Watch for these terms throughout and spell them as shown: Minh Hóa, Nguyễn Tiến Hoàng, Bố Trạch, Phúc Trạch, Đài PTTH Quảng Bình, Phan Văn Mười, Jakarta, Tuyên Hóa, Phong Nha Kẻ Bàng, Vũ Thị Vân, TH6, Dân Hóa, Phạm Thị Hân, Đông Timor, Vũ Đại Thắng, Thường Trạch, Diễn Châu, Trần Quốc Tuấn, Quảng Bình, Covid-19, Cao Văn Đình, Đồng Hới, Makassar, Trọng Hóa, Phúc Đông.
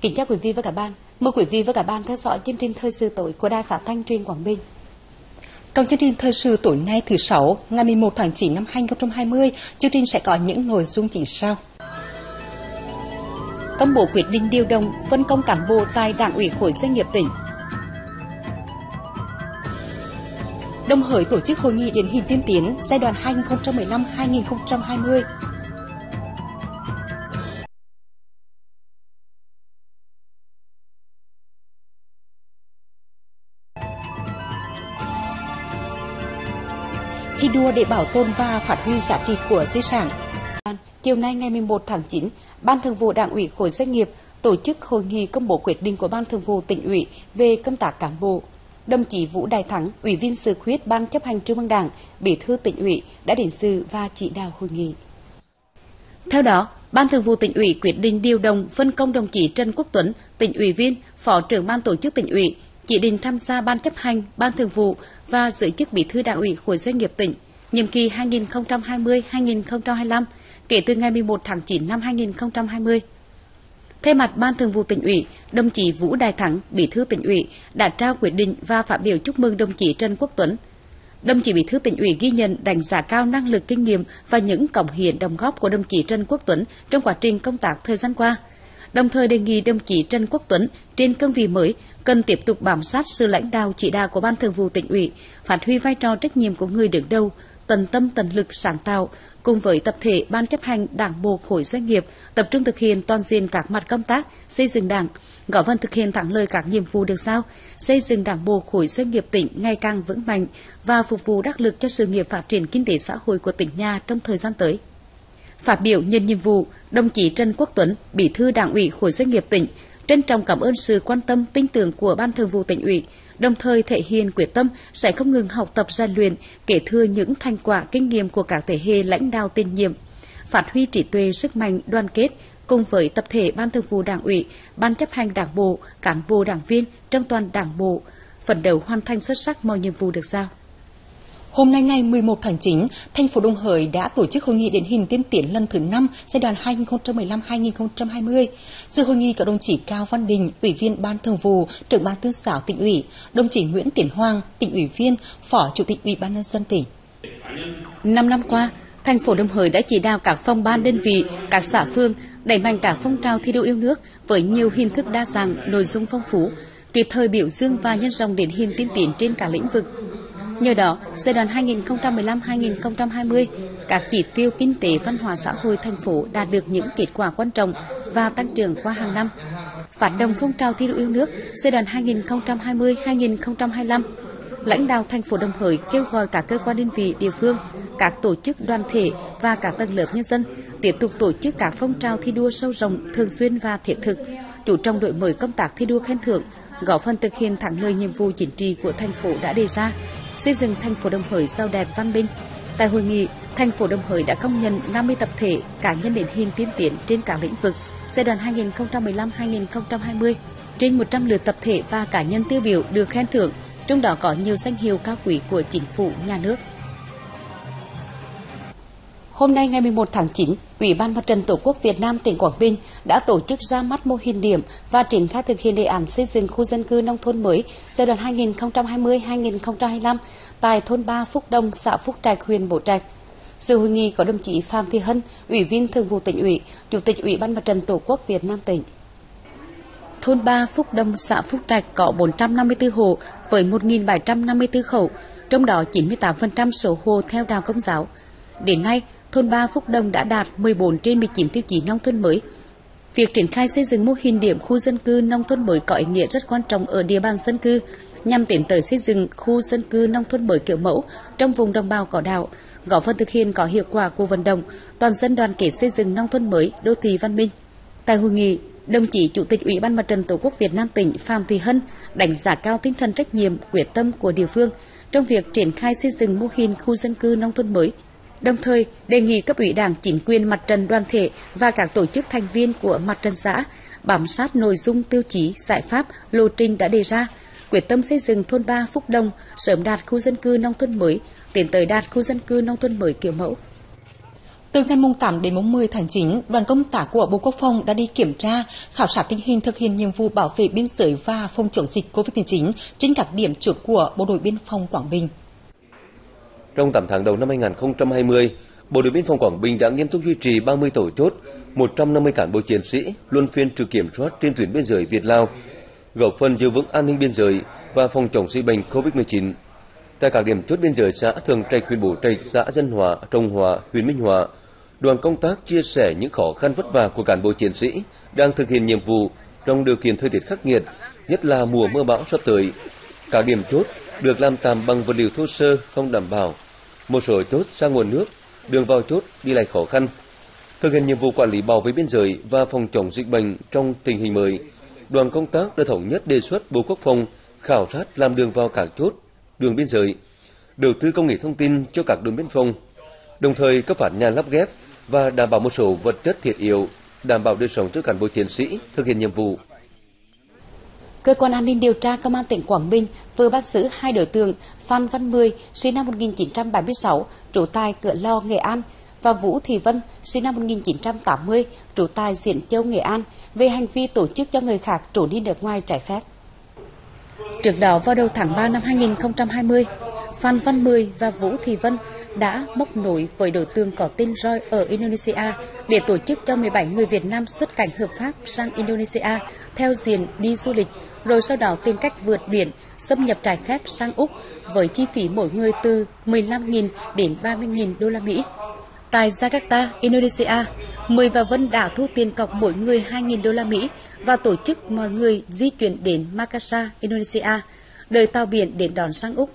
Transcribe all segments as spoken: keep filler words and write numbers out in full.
Kính chào quý vị và các bạn, mời quý vị và các bạn theo dõi chương trình thời sự tối của Đài Phát thanh Truyền Quảng Bình. Trong chương trình thời sự tối nay thứ Sáu, ngày mười một tháng chín năm hai nghìn không trăm hai mươi, chương trình sẽ có những nội dung chính sau. Công bố quyết định điều động phân công cán bộ tại Đảng ủy khối doanh nghiệp tỉnh. Đồng Hới tổ chức hội nghị điển hình tiên tiến giai đoạn hai nghìn không trăm mười lăm đến hai nghìn không trăm hai mươi. Thi đua để bảo tồn và phát huy giá trị của di sản. Chiều nay ngày mười một tháng chín, Ban Thường vụ Đảng ủy khối doanh nghiệp tổ chức hội nghị công bố quyết định của Ban Thường vụ Tỉnh ủy về công tác cán bộ. Đồng chí Vũ Đại Thắng, Ủy viên Sự khuyết Ban Chấp hành Trung ương Đảng, Bí thư Tỉnh ủy đã đến dự và chỉ đạo hội nghị. Theo đó, Ban Thường vụ Tỉnh ủy quyết định điều động phân công đồng chí Trần Quốc Tuấn, Tỉnh ủy viên, Phó trưởng Ban Tổ chức Tỉnh ủy, chỉ định tham gia Ban Chấp hành, Ban Thường vụ và giữ chức Bí thư Đảng ủy khối doanh nghiệp tỉnh nhiệm kỳ hai nghìn không trăm hai mươi đến hai nghìn không trăm hai mươi lăm kể từ ngày mười một tháng chín năm hai nghìn không trăm hai mươi. Thay mặt Ban Thường vụ Tỉnh ủy, đồng chí Vũ Đại Thắng, Bí thư Tỉnh ủy đã trao quyết định và phát biểu chúc mừng đồng chí Trần Quốc Tuấn. Đồng chí Bí thư Tỉnh ủy ghi nhận, đánh giá cao năng lực, kinh nghiệm và những cống hiến đóng góp của đồng chí Trần Quốc Tuấn trong quá trình công tác thời gian qua. Đồng thời đề nghị đồng chí Trần Quốc Tuấn trên cương vị mới cần tiếp tục bám sát sự lãnh đạo chỉ đạo của Ban Thường vụ Tỉnh ủy, phát huy vai trò trách nhiệm của người đứng đầu, tận tâm tận lực sáng tạo, cùng với tập thể Ban Chấp hành Đảng bộ khối doanh nghiệp tập trung thực hiện toàn diện các mặt công tác, xây dựng Đảng, góp phần thực hiện thắng lợi các nhiệm vụ được giao, xây dựng Đảng bộ khối doanh nghiệp tỉnh ngày càng vững mạnh và phục vụ đắc lực cho sự nghiệp phát triển kinh tế xã hội của tỉnh nhà trong thời gian tới. Phát biểu nhân nhiệm vụ, đồng chí Trần Quốc Tuấn, Bí thư Đảng ủy khối doanh nghiệp tỉnh, trân trọng cảm ơn sự quan tâm, tin tưởng của Ban Thường vụ Tỉnh ủy, đồng thời thể hiện quyết tâm sẽ không ngừng học tập, rèn luyện, kế thừa những thành quả, kinh nghiệm của các thế hệ lãnh đạo tiền nhiệm, phát huy trí tuệ, sức mạnh, đoàn kết cùng với tập thể Ban Thường vụ Đảng ủy, Ban Chấp hành Đảng bộ, cán bộ đảng viên trong toàn Đảng bộ, phấn đấu hoàn thành xuất sắc mọi nhiệm vụ được giao. Hôm nay ngày mười một tháng chín, thành phố Đồng Hới đã tổ chức hội nghị điển hình tiên tiến lần thứ năm giai đoạn hai nghìn không trăm mười lăm đến hai nghìn không trăm hai mươi. Dự hội nghị có đồng chí Cao Văn Đình, Ủy viên Ban Thường vụ, Trưởng Ban Tuyên giáo Tỉnh ủy, đồng chí Nguyễn Tiến Hoàng, Tỉnh ủy viên, Phó Chủ tịch Ủy ban nhân dân tỉnh. Năm năm qua, thành phố Đồng Hới đã chỉ đạo các phòng ban, đơn vị, các xã phường đẩy mạnh các phong trào thi đua yêu nước với nhiều hình thức đa dạng, nội dung phong phú, kịp thời biểu dương và nhân rộng điển hình tiên tiến trên cả lĩnh vực. Nhờ đó, giai đoạn hai nghìn không trăm mười lăm đến hai nghìn không trăm hai mươi, các chỉ tiêu kinh tế văn hóa xã hội thành phố đạt được những kết quả quan trọng và tăng trưởng qua hàng năm. Phát động phong trào thi đua yêu nước giai đoạn hai nghìn không trăm hai mươi đến hai nghìn không trăm hai mươi lăm, lãnh đạo thành phố Đồng Hới kêu gọi các cơ quan, đơn vị, địa phương, các tổ chức, đoàn thể và các tầng lớp nhân dân tiếp tục tổ chức các phong trào thi đua sâu rộng, thường xuyên và thiết thực, chủ trọng đổi mới công tác thi đua khen thưởng, góp phần thực hiện thắng lợi nhiệm vụ chính trị của thành phố đã đề ra, xây dựng thành phố Đồng Hới giàu đẹp, văn minh. Tại hội nghị, thành phố Đồng Hới đã công nhận năm mươi tập thể, cá nhân điển hình tiên tiến trên các lĩnh vực giai đoạn hai nghìn không trăm mười lăm đến hai nghìn không trăm hai mươi. Trên một trăm lượt tập thể và cá nhân tiêu biểu được khen thưởng, trong đó có nhiều danh hiệu cao quý của Chính phủ, Nhà nước. Hôm nay ngày mười một tháng chín, Ủy ban Mặt trận Tổ quốc Việt Nam tỉnh Quảng Bình đã tổ chức ra mắt mô hình điểm và triển khai thực hiện đề án xây dựng khu dân cư nông thôn mới giai đoạn hai nghìn không trăm hai mươi đến hai nghìn không trăm hai mươi lăm tại thôn ba Phúc Đông, xã Phúc Trạch, huyện Bố Trạch. Dự hội nghị có đồng chí Phạm Thị Hân, Ủy viên Thường vụ Tỉnh ủy, Chủ tịch Ủy ban Mặt trận Tổ quốc Việt Nam tỉnh. Thôn ba Phúc Đông, xã Phúc Trạch có bốn trăm năm mươi tư hộ với một nghìn bảy trăm năm mươi tư khẩu, trong đó chín mươi tám phần trăm số hộ theo đạo Công giáo. Đến nay, thôn ba Phúc Đông đã đạt mười bốn trên mười chín tiêu chí nông thôn mới. Việc triển khai xây dựng mô hình điểm khu dân cư nông thôn mới có ý nghĩa rất quan trọng ở địa bàn dân cư, nhằm tiến tới xây dựng khu dân cư nông thôn mới kiểu mẫu trong vùng đồng bào có đạo, góp phần thực hiện có hiệu quả cuộc vận động toàn dân đoàn kết xây dựng nông thôn mới, đô thị văn minh. Tại hội nghị, đồng chí Chủ tịch Ủy ban Mặt trận Tổ quốc Việt Nam tỉnh Phạm Thị Hân đánh giá cao tinh thần trách nhiệm, quyết tâm của địa phương trong việc triển khai xây dựng mô hình khu dân cư nông thôn mới. Đồng thời, đề nghị cấp ủy Đảng, chính quyền, mặt trận đoàn thể và các tổ chức thành viên của mặt trận xã bám sát nội dung, tiêu chí, giải pháp, lộ trình đã đề ra, quyết tâm xây dựng thôn ba Phúc Đông sớm đạt khu dân cư nông thôn mới, tiến tới đạt khu dân cư nông thôn mới kiểu mẫu. Từ ngày tám đến mùng mười tháng chín, đoàn công tác của Bộ Quốc phòng đã đi kiểm tra, khảo sát tình hình thực hiện nhiệm vụ bảo vệ biên giới và phòng chống dịch Covid mười chín trên các điểm chốt của Bộ đội Biên phòng Quảng Bình. Trong tám tháng đầu năm hai nghìn không trăm hai mươi, Bộ đội Biên phòng Quảng Bình đã nghiêm túc duy trì ba mươi tổ chốt, một trăm năm mươi cán bộ chiến sĩ luân phiên trực kiểm soát trên tuyến biên giới Việt-Lào, góp phần giữ vững an ninh biên giới và phòng chống dịch bệnh Covid mười chín. Tại các điểm chốt biên giới xã Thường Trạch, huyện Bố Trạch, xã Dân Hóa, Trọng Hóa, huyện Minh Hóa, đoàn công tác chia sẻ những khó khăn vất vả của cán bộ chiến sĩ đang thực hiện nhiệm vụ trong điều kiện thời tiết khắc nghiệt, nhất là mùa mưa bão sắp tới. Các điểm chốt được làm tạm bằng vật liệu thô sơ không đảm bảo, một số chốt xa nguồn nước, đường vào chốt đi lại khó khăn. Thực hiện nhiệm vụ quản lý bảo vệ biên giới và phòng chống dịch bệnh trong tình hình mới, đoàn công tác đã thống nhất đề xuất Bộ Quốc phòng khảo sát làm đường vào các chốt, đường biên giới, đầu tư công nghệ thông tin cho các đồn biên phòng, đồng thời cấp phát nhà lắp ghép và đảm bảo một số vật chất thiết yếu, đảm bảo đời sống cho cán bộ chiến sĩ thực hiện nhiệm vụ. Cơ quan an ninh điều tra Công an tỉnh Quảng Bình vừa bắt giữ hai đối tượng Phan Văn Mười, sinh năm một nghìn chín trăm bảy mươi sáu, trú tại Cửa Lò, Nghệ An, và Vũ Thị Vân, sinh năm một nghìn chín trăm tám mươi, trú tại Diễn Châu, Nghệ An, về hành vi tổ chức cho người khác trốn đi nước ngoài trái phép. Trước đó, vào đầu tháng ba năm hai nghìn không trăm hai mươi, Phan Văn Mười và Vũ Thị Vân đã móc nối với đối tượng có tên Roy ở Indonesia để tổ chức cho mười bảy người Việt Nam xuất cảnh hợp pháp sang Indonesia theo diện đi du lịch, rồi sau đó tìm cách vượt biển, xâm nhập trái phép sang Úc với chi phí mỗi người từ mười lăm nghìn đến ba mươi nghìn đô la Mỹ. Tại Jakarta, Indonesia, Mười và Vân đã thu tiền cọc mỗi người hai nghìn đô la Mỹ và tổ chức mọi người di chuyển đến Makassar, Indonesia, đợi tàu biển để đón sang Úc.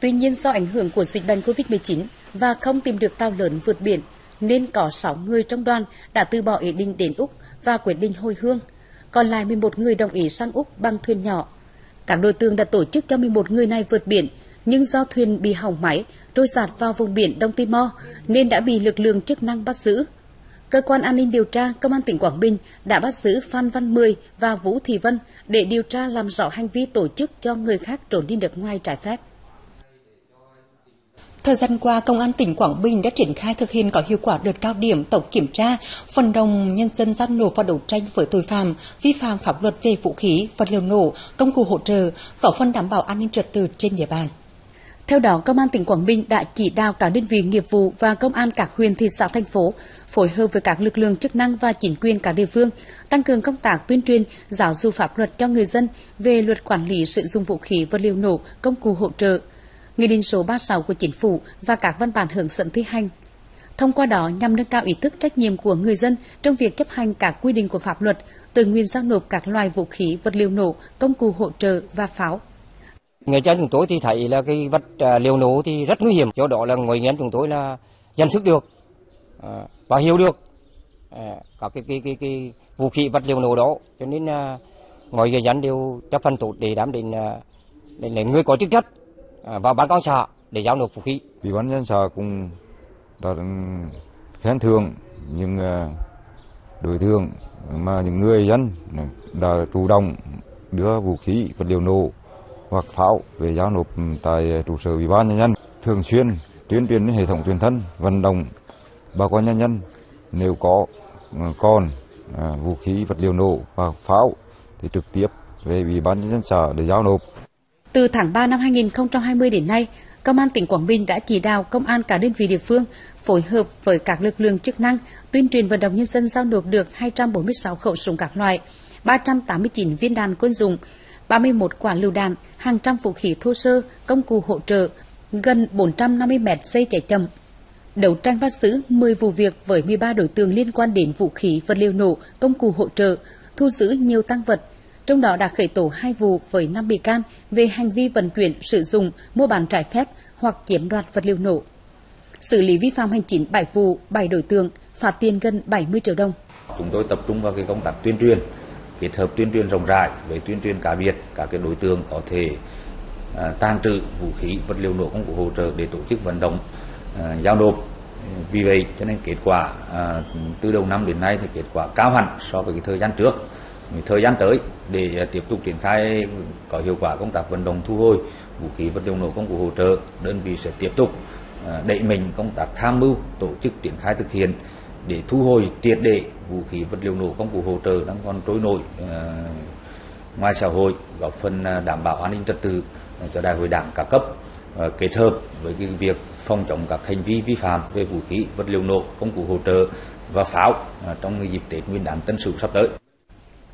Tuy nhiên, do ảnh hưởng của dịch bệnh Covid mười chín và không tìm được tàu lớn vượt biển, nên có sáu người trong đoàn đã từ bỏ ý định đến Úc và quyết định hồi hương. Còn lại mười một người đồng ý sang Úc bằng thuyền nhỏ. Các đối tượng đã tổ chức cho mười một người này vượt biển, nhưng do thuyền bị hỏng máy, trôi giạt vào vùng biển Đông Timor nên đã bị lực lượng chức năng bắt giữ. Cơ quan an ninh điều tra Công an tỉnh Quảng Bình đã bắt giữ Phan Văn Mười và Vũ Thị Vân để điều tra làm rõ hành vi tổ chức cho người khác trốn đi nước ngoài trái phép. Thời gian qua, Công an tỉnh Quảng Bình đã triển khai thực hiện có hiệu quả đợt cao điểm tổng kiểm tra, vận động nhân dân giao nộp và đấu tranh với tội phạm, vi phạm pháp luật về vũ khí, vật liệu nổ, công cụ hỗ trợ, góp phần đảm bảo an ninh trật tự trên địa bàn. Theo đó, Công an tỉnh Quảng Bình đã chỉ đạo các đơn vị nghiệp vụ và công an các huyện, thị xã, thành phố phối hợp với các lực lượng chức năng và chính quyền các địa phương tăng cường công tác tuyên truyền, giáo dục pháp luật cho người dân về luật quản lý sử dụng vũ khí, vật liệu nổ, công cụ hỗ trợ, Nghị định số ba mươi sáu của Chính phủ và các văn bản hướng dẫn thi hành. Thông qua đó nhằm nâng cao ý thức trách nhiệm của người dân trong việc chấp hành các quy định của pháp luật, tự nguyện giao nộp các loại vũ khí, vật liệu nổ, công cụ hỗ trợ và pháo. Người cha chúng tôi thì thấy là cái vật liệu nổ thì rất nguy hiểm, do đó là người dân chúng tôi là nhận thức được và hiểu được các cái cái cái, cái vũ khí, vật liệu nổ đó, cho nên mọi người dân đều chấp hành tốt để đảm đến đến người có chức trách vào bán con xã để giao nộp vũ khí. Ủy ban nhân xã cũng đã khen thưởng những đối tượng mà những người dân đã chủ động đưa vũ khí, vật liệu nổ hoặc pháo về giao nộp tại trụ sở Ủy ban nhân dân, thường xuyên tuyên truyền đến hệ thống truyền thông, vận động bà con nhân dân nếu có còn vũ khí, vật liệu nổ và pháo thì trực tiếp về Ủy ban nhân dân xã để giao nộp. Từ tháng ba năm hai nghìn không trăm hai mươi đến nay, Công an tỉnh Quảng Bình đã chỉ đạo công an cả đơn vị địa phương phối hợp với các lực lượng chức năng tuyên truyền vận động nhân dân giao nộp được hai trăm bốn mươi sáu khẩu súng các loại, ba trăm tám mươi chín viên đạn quân dụng, ba mươi mốt quả lựu đạn, hàng trăm vũ khí thô sơ, công cụ hỗ trợ, gần bốn trăm năm mươi mét dây cháy chậm. Đấu tranh bắt giữ mười vụ việc với mười ba đối tượng liên quan đến vũ khí, vật liệu nổ, công cụ hỗ trợ, thu giữ nhiều tang vật, trong đó đã khởi tố hai vụ với năm bị can về hành vi vận chuyển, sử dụng, mua bán trái phép hoặc chiếm đoạt vật liệu nổ. Xử lý vi phạm hành chính bảy vụ, bảy đối tượng, phạt tiền gần bảy mươi triệu đồng. Chúng tôi tập trung vào cái công tác tuyên truyền, kết hợp tuyên truyền rộng rãi với tuyên truyền cá biệt các cái đối tượng có thể à, tàng trữ vũ khí, vật liệu nổ, công cụ hỗ trợ để tổ chức vận động à, giao nộp. Vì vậy cho nên kết quả à, từ đầu năm đến nay thì kết quả cao hẳn so với cái thời gian trước. Thời gian tới để tiếp tục triển khai có hiệu quả công tác vận động thu hồi vũ khí, vật liệu nổ, công cụ hỗ trợ, đơn vị sẽ tiếp tục đẩy mạnh công tác tham mưu, tổ chức triển khai thực hiện để thu hồi triệt để vũ khí vật liệu nổ, công cụ hỗ trợ đang còn trôi nổi ngoài xã hội, góp phần đảm bảo an ninh trật tự cho đại hội đảng các cấp, kết hợp với cái việc phòng chống các hành vi vi phạm về vũ khí vật liệu nổ, công cụ hỗ trợ và pháo trong dịp Tết Nguyên đán Tân Sửu sắp tới.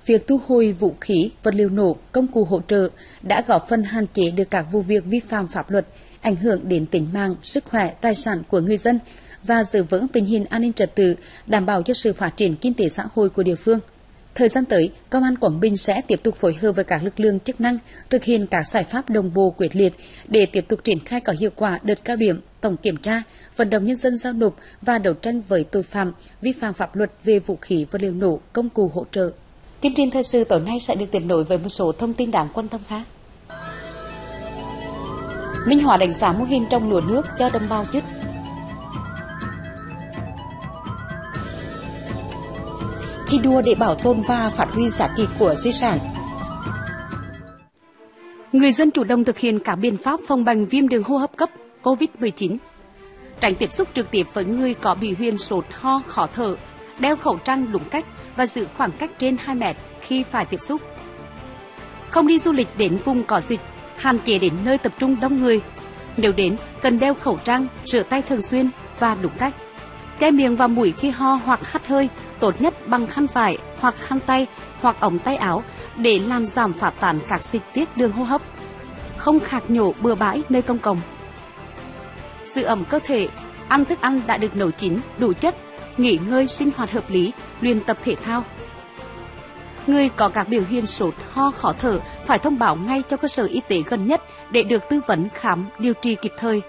Việc thu hồi vũ khí, vật liệu nổ, công cụ hỗ trợ đã góp phần hạn chế được các vụ việc vi phạm pháp luật, ảnh hưởng đến tính mạng, sức khỏe, tài sản của người dân và giữ vững tình hình an ninh trật tự, đảm bảo cho sự phát triển kinh tế xã hội của địa phương. Thời gian tới, Công an Quảng Bình sẽ tiếp tục phối hợp với các lực lượng chức năng thực hiện các giải pháp đồng bộ quyết liệt để tiếp tục triển khai có hiệu quả đợt cao điểm tổng kiểm tra, vận động nhân dân giao nộp và đấu tranh với tội phạm vi phạm pháp luật về vũ khí, vật liệu nổ, công cụ hỗ trợ. Chương trình thời sự tối nay sẽ được tiếp nối với một số thông tin đáng quan tâm khác. Minh Hóa đánh giá mô hình trồng lúa nước cho đồng bào chức. Thi đua để bảo tồn và phát huy giá trị của di sản. Người dân chủ động thực hiện các biện pháp phòng bệnh viêm đường hô hấp cấp Covid mười chín. Tránh tiếp xúc trực tiếp với người có biểu hiện sốt, ho, khó thở, đeo khẩu trang đúng cách và giữ khoảng cách trên hai mét khi phải tiếp xúc. Không đi du lịch đến vùng có dịch, hạn chế đến nơi tập trung đông người. Nếu đến, cần đeo khẩu trang, rửa tay thường xuyên và đúng cách. Che miệng và mũi khi ho hoặc hắt hơi, tốt nhất bằng khăn vải hoặc khăn tay hoặc ống tay áo để làm giảm phát tán các dịch tiết đường hô hấp. Không khạc nhổ bừa bãi nơi công cộng. Giữ ẩm cơ thể, ăn thức ăn đã được nấu chín, đủ chất, nghỉ ngơi sinh hoạt hợp lý, luyện tập thể thao. Người có các biểu hiện sốt, ho, khó thở phải thông báo ngay cho cơ sở y tế gần nhất để được tư vấn, khám, điều trị kịp thời.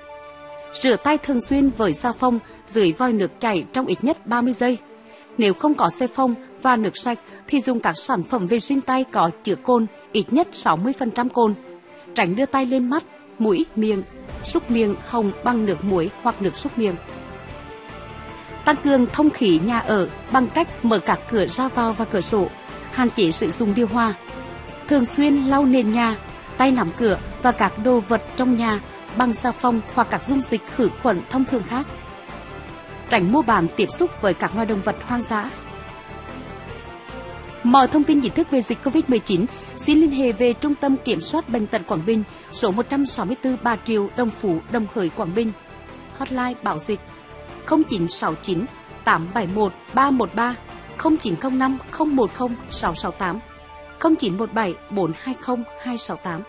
Rửa tay thường xuyên với xà phòng dưới vòi nước chảy trong ít nhất ba mươi giây. Nếu không có xà phòng và nước sạch thì dùng các sản phẩm vệ sinh tay có chứa cồn, ít nhất sáu mươi phần trăm cồn. Tránh đưa tay lên mắt, mũi, miệng, súc miệng hồng bằng nước muối hoặc nước súc miệng. Tăng cường thông khí nhà ở bằng cách mở các cửa ra vào và cửa sổ, hạn chế sử dụng điều hòa. Thường xuyên lau nền nhà, tay nắm cửa và các đồ vật trong nhà bằng xà phòng hoặc các dung dịch khử khuẩn thông thường khác. Tránh mua bán tiếp xúc với các loài động vật hoang dã. Mọi thông tin chính thức về dịch Covid mười chín xin liên hệ về Trung tâm Kiểm soát Bệnh tật Quảng Bình, số một trăm sáu mươi tư Bà Triệu, Đồng Phú, Đồng Hới, Quảng Bình. Hotline Báo Dịch không chín sáu chín tám bảy một ba một ba, không chín không năm không một không sáu sáu tám, không chín một bảy bốn hai không hai sáu tám.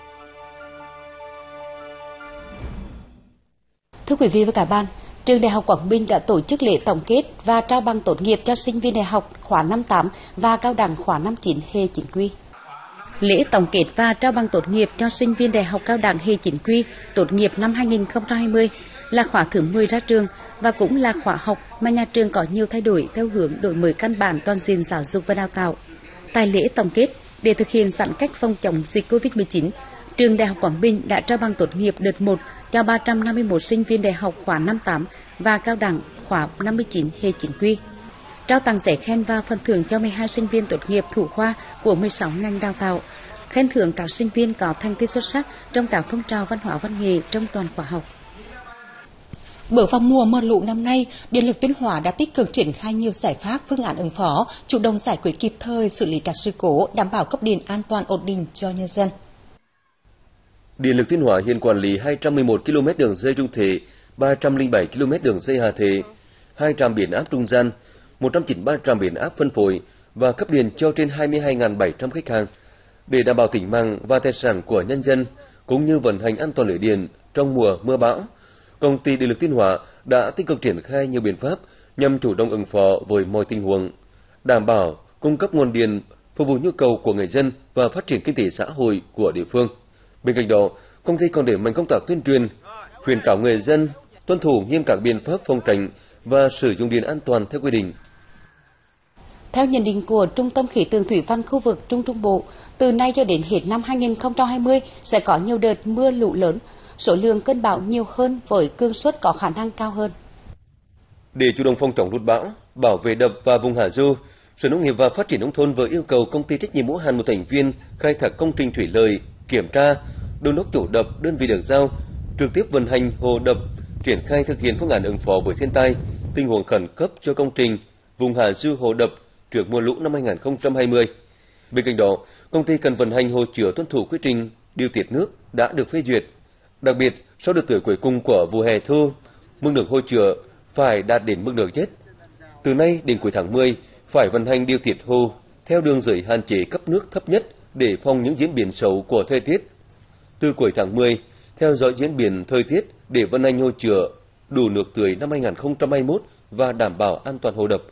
Thưa quý vị và các bạn, Trường Đại học Quảng Bình đã tổ chức lễ tổng kết và trao bằng tốt nghiệp cho sinh viên đại học khóa năm tám và cao đẳng khóa năm chín hệ chính quy. Lễ tổng kết và trao bằng tốt nghiệp cho sinh viên đại học cao đẳng hệ chính quy tốt nghiệp năm hai nghìn không trăm hai mươi là khóa thứ mười ra trường và cũng là khóa học mà nhà trường có nhiều thay đổi theo hướng đổi mới căn bản toàn diện giáo dục và đào tạo. Tại lễ tổng kết, để thực hiện giãn cách phòng chống dịch Covid mười chín, Trường Đại học Quảng Bình đã trao bằng tốt nghiệp đợt một cho ba trăm năm mươi mốt sinh viên đại học khóa năm tám và cao đẳng khóa năm chín hệ chính quy. Trao tặng giải khen và phần thưởng cho mười hai sinh viên tốt nghiệp thủ khoa của mười sáu ngành đào tạo. Khen thưởng các sinh viên có thành tích xuất sắc trong các phong trào văn hóa văn nghệ trong toàn khóa học. Bước vào mùa mưa lũ năm nay, Điện lực Tuyên Hóa đã tích cực triển khai nhiều giải pháp, phương án ứng phó, chủ động giải quyết kịp thời, xử lý các sự cố, đảm bảo cấp điện an toàn ổn định cho nhân dân. Điện lực Tuyên Hóa hiện quản lý hai trăm mười một ki lô mét đường dây trung thể, ba trăm lẻ bảy ki lô mét đường dây hạ thể, hai trăm biến áp trung gian, một trăm chín mươi ba trạm biến áp phân phối và cấp điện cho trên hai mươi hai nghìn bảy trăm khách hàng. Để đảm bảo tính mạng và tài sản của nhân dân cũng như vận hành an toàn lưới điện trong mùa mưa bão, Công ty Điện lực Tuyên Hóa đã tích cực triển khai nhiều biện pháp nhằm chủ động ứng phó với mọi tình huống, đảm bảo cung cấp nguồn điện phục vụ nhu cầu của người dân và phát triển kinh tế xã hội của địa phương. Bên cạnh đó, công ty còn đẩy mạnh công tác tuyên truyền, khuyến cáo người dân tuân thủ nghiêm các biện pháp phòng tránh và sử dụng điện an toàn theo quy định. Theo nhận định của Trung tâm Khí tượng Thủy văn khu vực Trung Trung Bộ, từ nay cho đến hết năm hai nghìn không trăm hai mươi sẽ có nhiều đợt mưa lũ lớn, số lượng cơn bão nhiều hơn với cương suất có khả năng cao hơn. Để chủ động phòng chống lụt bão, bảo vệ đập và vùng hạ du, Sở Nông nghiệp và Phát triển Nông thôn vừa yêu cầu công ty trách nhiệm hữu hạn một thành viên khai thác công trình thủy lợi kiểm tra, đôn đốc chủ đập, đơn vị được giao trực tiếp vận hành hồ đập triển khai thực hiện phương án ứng phó với thiên tai, tình huống khẩn cấp cho công trình vùng hạ du hồ đập trước mùa lũ năm hai nghìn không trăm hai mươi. Bên cạnh đó, công ty cần vận hành hồ chứa tuân thủ quy trình điều tiết nước đã được phê duyệt. Đặc biệt, sau đợt tưới cuối cùng của vụ hè thu, mức nước hồ chứa phải đạt đến mức nước chết. Từ nay đến cuối tháng mười, phải vận hành điều tiết hồ theo đường giới hạn chế cấp nước thấp nhất để phòng những diễn biến xấu của thời tiết. Từ cuối tháng mười, theo dõi diễn biến thời tiết để vận hành hồ chứa đủ nước tưới năm hai nghìn không trăm hai mươi mốt và đảm bảo an toàn hồ đập.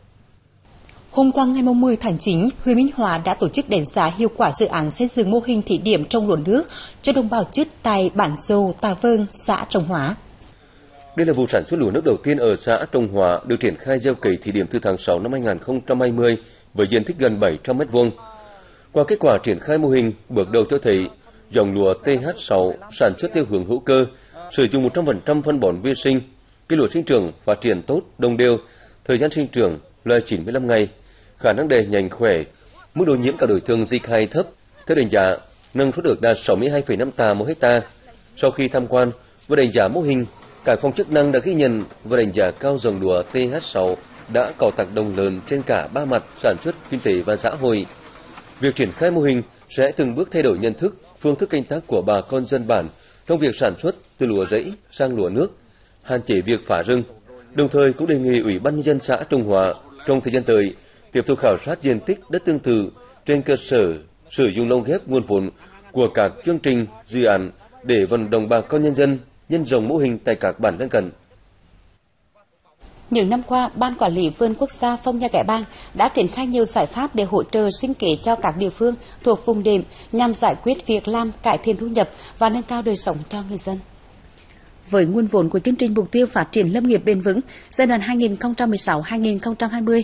Hôm qua ngày mười tháng chín, huyện Minh Hóa đã tổ chức đánh giá hiệu quả dự án xây dựng mô hình thí điểm trồng lúa nước cho đồng bào Chứt tại bản Dô, Tà Vương, xã Trọng Hóa. Đây là vụ sản xuất lúa nước đầu tiên ở xã Trọng Hóa được triển khai gieo cấy thí điểm từ tháng sáu năm hai nghìn không trăm hai mươi với diện tích gần bảy trăm mét vuông. Qua kết quả triển khai mô hình, bước đầu cho thấy dòng lúa T H sáu sản xuất theo hướng hữu cơ, sử dụng một trăm phần trăm phân bón vi sinh, cây lúa sinh trưởng phát triển tốt, đồng đều, thời gian sinh trưởng là chín mươi lăm ngày, khả năng đề nhành khỏe, mức độ nhiễm các đối tượng dịch hay thấp. Theo đánh giá, năng suất ước đạt sáu mươi hai phẩy năm tạ một hecta. Sau khi tham quan và đánh giá mô hình, các phòng chức năng đã ghi nhận và đánh giá cao dòng lúa T H sáu đã có tác động lớn trên cả ba mặt sản xuất, kinh tế và xã hội. Việc triển khai mô hình sẽ từng bước thay đổi nhận thức, phương thức canh tác của bà con dân bản trong việc sản xuất từ lúa rẫy sang lúa nước, hạn chế việc phá rừng. Đồng thời cũng đề nghị Ủy ban nhân dân xã Trọng Hóa trong thời gian tới tiếp tục khảo sát diện tích đất tương tự trên cơ sở sử dụng lồng ghép nguồn vốn của các chương trình, dự án để vận động bà con nhân dân nhân rộng mô hình tại các bản lân cận. Những năm qua, Ban Quản lý Vườn Quốc gia Phong Nha Kẻ Bàng đã triển khai nhiều giải pháp để hỗ trợ sinh kế cho các địa phương thuộc vùng đệm nhằm giải quyết việc làm, cải thiện thu nhập và nâng cao đời sống cho người dân. Với nguồn vốn của chương trình mục tiêu phát triển lâm nghiệp bền vững giai đoạn hai nghìn không trăm mười sáu đến hai nghìn không trăm hai mươi,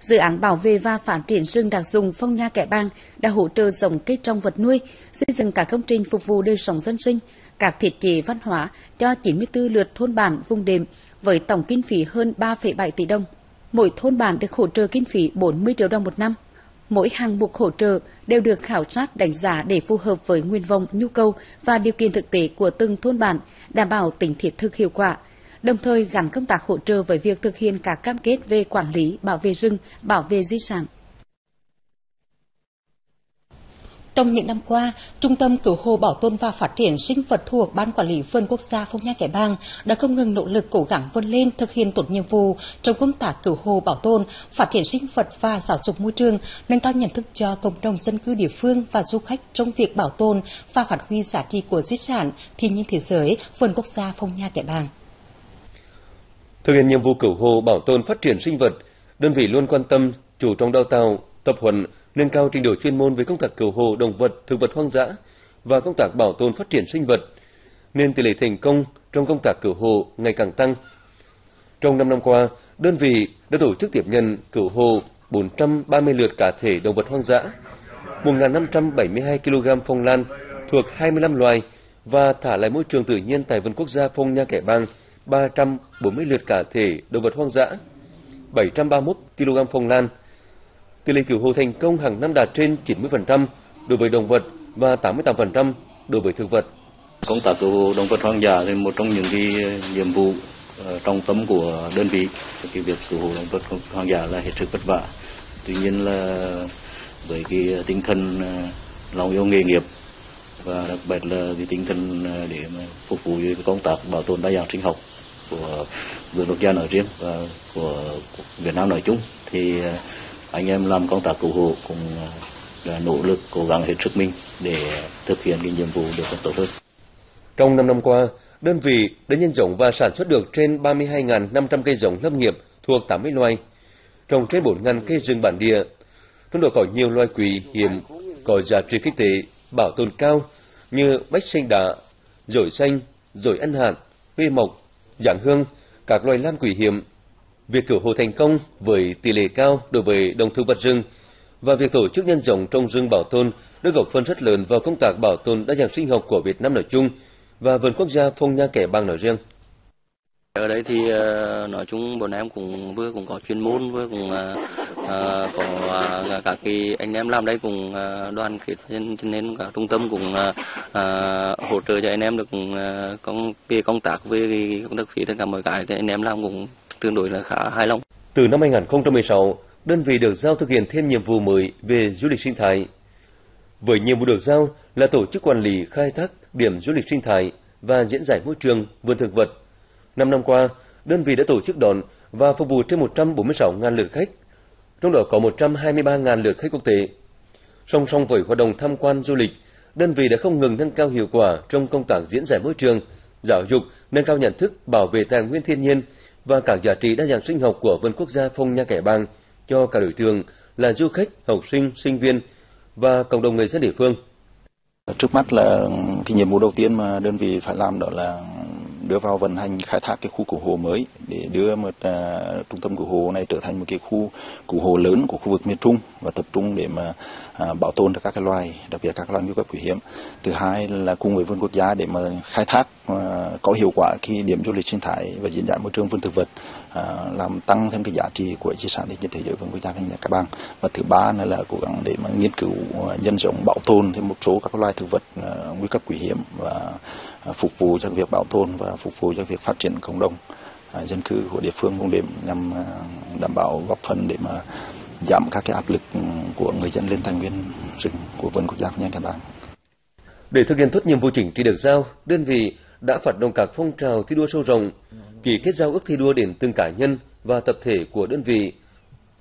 dự án bảo vệ và phát triển rừng đặc dụng Phong Nha Kẻ Bàng đã hỗ trợ trồng cây trồng vật nuôi, xây dựng các công trình phục vụ đời sống dân sinh, các thiết chế văn hóa cho chín mươi tư lượt thôn bản vùng đệm với tổng kinh phí hơn ba phẩy bảy tỷ đồng. Mỗi thôn bản được hỗ trợ kinh phí bốn mươi triệu đồng một năm. Mỗi hạng mục hỗ trợ đều được khảo sát đánh giá để phù hợp với nguyện vọng, nhu cầu và điều kiện thực tế của từng thôn bản, đảm bảo tính thiết thực hiệu quả, đồng thời gắn công tác hỗ trợ với việc thực hiện các cam kết về quản lý, bảo vệ rừng, bảo vệ di sản. Trong những năm qua, Trung tâm Cứu hộ Bảo tồn và Phát triển Sinh vật thuộc Ban Quản lý Vườn Quốc gia Phong Nha Kẻ Bàng đã không ngừng nỗ lực cố gắng vươn lên thực hiện tốt nhiệm vụ trong công tác cứu hộ bảo tồn, phát triển sinh vật và giáo dục môi trường, nâng cao nhận thức cho cộng đồng dân cư địa phương và du khách trong việc bảo tồn và phát huy giá trị của di sản thiên nhiên thế giới Vườn Quốc gia Phong Nha Kẻ Bàng. Thực hiện nhiệm vụ cứu hộ bảo tồn phát triển sinh vật, đơn vị luôn quan tâm, chủ trọng đào tạo, tập huấn, nâng cao trình độ chuyên môn về công tác cứu hộ động vật, thực vật hoang dã và công tác bảo tồn phát triển sinh vật, nên tỷ lệ thành công trong công tác cứu hộ ngày càng tăng. Trong năm năm qua, đơn vị đã tổ chức tiếp nhận cứu hộ bốn trăm ba mươi lượt cá thể động vật hoang dã, một nghìn năm trăm bảy mươi hai ki lô gam phong lan thuộc hai mươi lăm loài và thả lại môi trường tự nhiên tại Vườn Quốc gia Phong Nha Kẻ Bàng ba trăm bốn mươi lượt cá thể động vật hoang dã, bảy trăm ba mươi mốt ki lô gam phong lan. Tỷ lệ cứu hộ thành công hàng năm đạt trên chín mươi phần trăm đối với động vật và tám mươi tám phần trăm đối với thực vật. Công tác cứu hộ động vật hoang dã là một trong những cái nhiệm vụ trọng tâm của đơn vị. Cái việc cứu hộ động vật hoang dã là hết sức vất vả. Tuy nhiên là với cái tinh thần lòng yêu nghề nghiệp và đặc biệt là cái tinh thần để mà phục vụ cho công tác bảo tồn đa dạng sinh học của vườn quốc gia nói riêng và của Việt Nam nói chung thì anh em làm công tác cứu hộ cũng là nỗ lực cố gắng hết sức mình để thực hiện cái nhiệm vụ được tốt hơn. Trong năm năm qua, đơn vị đã nhân rộng và sản xuất được trên ba mươi hai nghìn năm trăm cây giống lâm nghiệp thuộc tám mươi loài, trồng trên bốn nghìn cây rừng bản địa, trong đó có nhiều loài quý hiếm có giá trị kinh tế bảo tồn cao như bách xanh đá, dổi xanh, dổi ăn hạt, cây mộc, giảng hương, các loài lan quý hiếm. Việc cứu hộ thành công với tỷ lệ cao đối với động thực vật rừng và việc tổ chức nhân rộng trong rừng bảo tồn đã góp phần rất lớn vào công tác bảo tồn đa dạng sinh học của Việt Nam nói chung và Vườn Quốc gia Phong Nha Kẻ Bàng nói riêng. Ở đây thì nói chung bọn em cũng vừa cũng có chuyên môn, vừa cũng à, có à, các cái anh em làm đây cũng à, đoàn kết, nên, nên các trung tâm cũng à, à, hỗ trợ cho anh em được cũng, à, công về công tác về công tác phí tất cả mọi cái thì anh em làm cũng tương đối là khá hài lòng. Từ năm hai nghìn không trăm mười sáu, đơn vị được giao thực hiện thêm nhiệm vụ mới về du lịch sinh thái. Với nhiệm vụ được giao là tổ chức quản lý khai thác điểm du lịch sinh thái và diễn giải môi trường vườn thực vật. Năm năm qua, đơn vị đã tổ chức đón và phục vụ trên một trăm bốn mươi sáu nghìn lượt khách, trong đó có một trăm hai mươi ba nghìn lượt khách quốc tế. Song song với hoạt động tham quan du lịch, đơn vị đã không ngừng nâng cao hiệu quả trong công tác diễn giải môi trường, giáo dục, nâng cao nhận thức bảo vệ tài nguyên thiên nhiên và các giá trị đa dạng sinh học của vườn quốc gia Phong Nha Kẻ Bàng cho cả đối tượng là du khách, học sinh, sinh viên và cộng đồng người dân địa phương. Trước mắt là cái nhiệm vụ đầu tiên mà đơn vị phải làm đó là đưa vào vận hành khai thác cái khu cứu hộ mới để đưa một uh, trung tâm cứu hộ này trở thành một cái khu cứu hộ lớn của khu vực miền Trung và tập trung để mà uh, bảo tồn được các cái loài, đặc biệt là các loài nguy cấp quý hiếm. Thứ hai là cùng với vườn quốc gia để mà khai thác uh, có hiệu quả cái điểm du lịch sinh thái và diễn giải môi trường vườn thực vật, uh, làm tăng thêm cái giá trị của di sản thiên nhiên thế giới vườn quốc gia Phong Nha Kẻ Bàng. Và thứ ba là, là cố gắng để mà nghiên cứu uh, nhân rộng bảo tồn thêm một số các loài thực vật uh, nguy cấp quý hiếm và phục vụ cho việc bảo tồn và phục vụ cho việc phát triển cộng đồng à, dân cư của địa phương vùng đệm, nhằm đảm bảo góp phần để mà giảm các cái áp lực của người dân lên tài nguyên rừng của vườn quốc gia Phong Nha Kẻ Bàng. Để thực hiện tốt nhiệm vụ chính trị được giao, đơn vị đã phát động các phong trào thi đua sâu rộng, ký kết giao ước thi đua đến từng cá nhân và tập thể của đơn vị,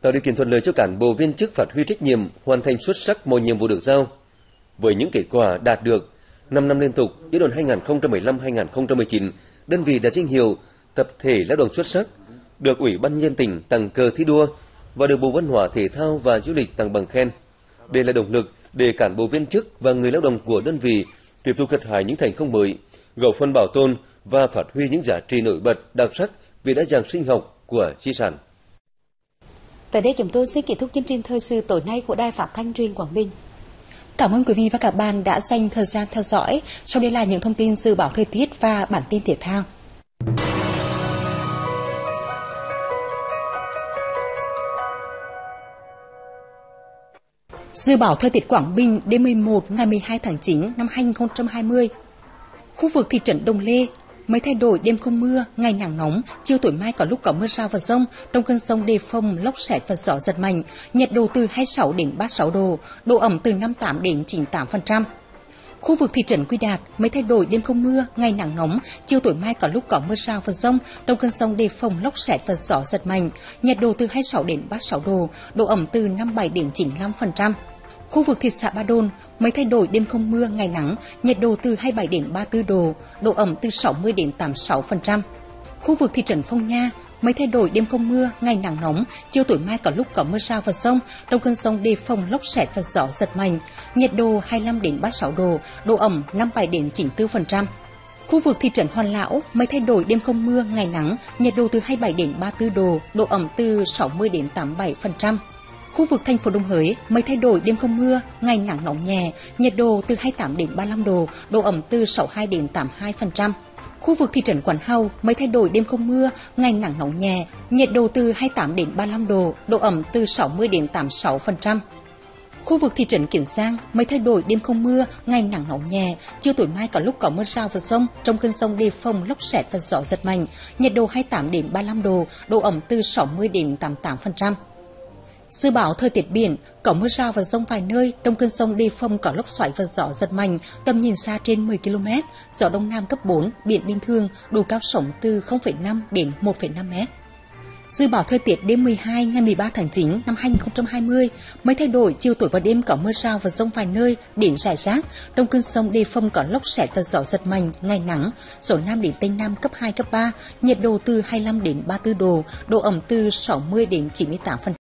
tạo điều kiện thuận lợi cho cán bộ viên chức phát huy trách nhiệm, hoàn thành xuất sắc mọi nhiệm vụ được giao. Với những kết quả đạt được, năm năm liên tục, giai đoạn hai nghìn không trăm mười lăm đến hai nghìn không trăm mười chín, đơn vị đạt danh hiệu tập thể lao động xuất sắc, được Ủy ban nhân dân tỉnh tặng cờ thi đua và được Bộ Văn hóa Thể thao và Du lịch tặng bằng khen. Đây là động lực để cán bộ viên chức và người lao động của đơn vị tiếp tục gặt hái những thành công mới, góp phần bảo tồn và phát huy những giá trị nổi bật, đặc sắc về đa dạng sinh học của di sản. Tại đây chúng tôi xin kết thúc chương trình thời sự tối nay của Đài Phát thanh Truyền Quảng Bình. Cảm ơn quý vị và các bạn đã dành thời gian theo dõi. Sau đây là những thông tin dự báo thời tiết và bản tin thể thao. Dự báo thời tiết Quảng Bình đêm mười một ngày mười hai tháng chín năm hai nghìn không trăm hai mươi. Khu vực thị trấn Đồng Lê, mây thay đổi, đêm không mưa, ngày nắng nóng, chiều tối mai có lúc có mưa rào và dông, trong cơn dông đề phòng lốc sét và gió giật mạnh, nhiệt độ từ hai mươi sáu đến ba mươi sáu độ, độ ẩm từ năm mươi tám đến chín mươi tám phần trăm. Khu vực thị trấn Quy Đạt, mây thay đổi, đêm không mưa, ngày nắng nóng, chiều tối mai có lúc có mưa rào và dông, trong cơn dông đề phòng lốc sét và gió giật mạnh, nhiệt độ từ hai mươi sáu đến ba mươi sáu độ, độ ẩm từ năm mươi bảy đến chín mươi lăm phần trăm. Khu vực thị xã Ba Đồn, mây thay đổi, đêm không mưa, ngày nắng, nhiệt độ từ hai mươi bảy đến ba mươi tư độ, độ ẩm từ sáu mươi đến tám mươi sáu phần trăm. Khu vực thị trấn Phong Nha, mây thay đổi, đêm không mưa, ngày nắng nóng, chiều tối mai có lúc có mưa rào và dông, trong cơn dông đề phòng lốc sét và gió giật mạnh, nhiệt độ hai mươi lăm đến ba mươi sáu độ, độ ẩm năm mươi bảy đến chín mươi tư phần trăm. Khu vực thị trấn Hoàn Lão, mây thay đổi, đêm không mưa, ngày nắng, nhiệt độ từ hai mươi bảy đến ba mươi tư độ, độ ẩm từ sáu mươi đến tám mươi bảy phần trăm. Khu vực thành phố Đồng Hới, mây thay đổi, đêm không mưa, ngày nắng nóng nhẹ, nhiệt độ từ hai mươi tám đến ba mươi lăm độ, độ ẩm từ sáu mươi hai đến tám mươi hai phần trăm. Khu vực thị trấn Quảng Hào, mây thay đổi, đêm không mưa, ngày nắng nóng nhẹ, nhiệt độ từ hai mươi tám đến ba mươi lăm độ, độ ẩm từ sáu mươi đến tám mươi sáu phần trăm. Khu vực thị trấn Kiển Giang, mây thay đổi, đêm không mưa, ngày nắng nóng nhẹ, chiều tối mai có lúc có mưa rào và dông, trong cơn dông đề phòng lốc sét và gió giật mạnh, nhiệt độ hai mươi tám đến ba mươi lăm độ, độ ẩm từ sáu mươi đến tám mươi tám phần trăm. Dự báo thời tiết biển, có mưa rào và dông vài nơi, trong cơn dông đề phòng có lốc xoáy và gió giật mạnh, tầm nhìn xa trên mười ki lô mét, gió đông nam cấp bốn, biển bình thường, độ cao sóng từ không phẩy năm đến một phẩy năm mét. Dự báo thời tiết đêm mười hai ngày mười ba tháng chín năm hai nghìn không trăm hai mươi, mây thay đổi, chiều tối và đêm có mưa rào và dông vài nơi, đến rải rác, trong cơn dông đề phòng có lốc sét và gió giật mạnh, ngày nắng, gió nam đến tây nam cấp hai, cấp ba, nhiệt độ từ hai mươi lăm đến ba mươi tư độ, độ ẩm từ sáu mươi đến chín mươi tám phần trăm.